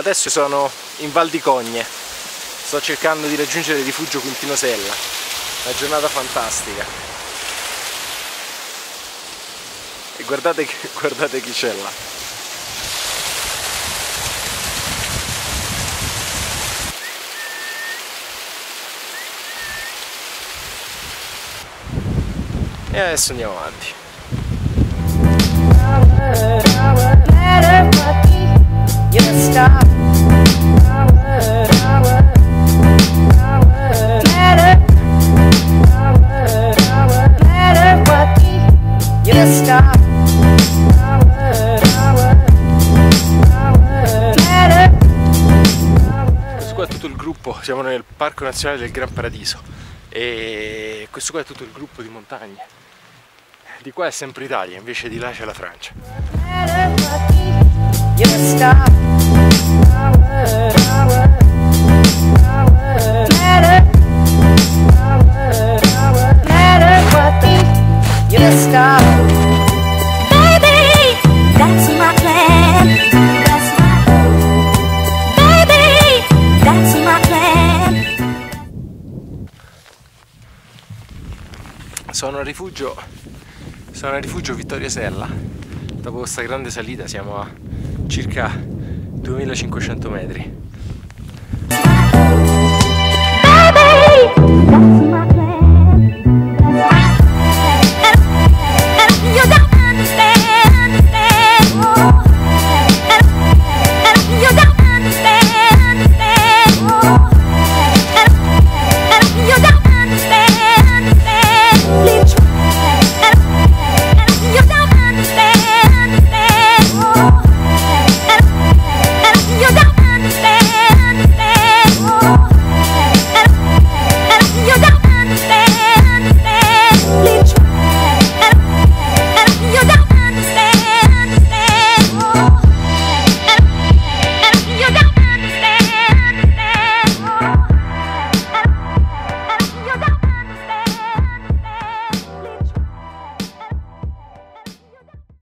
Adesso sono in Val di Cogne, sto cercando di raggiungere il rifugio Quintino Sella, una giornata fantastica. E guardate chi c'è là. E adesso andiamo avanti. Questo qua è tutto il gruppo, siamo nel Parco Nazionale del Gran Paradiso e questo qua è tutto il gruppo di montagne. Di qua è sempre Italia, invece di là c'è la Francia. Sono al rifugio Vittorio Sella. Dopo questa grande salita siamo a circa 2500 metri.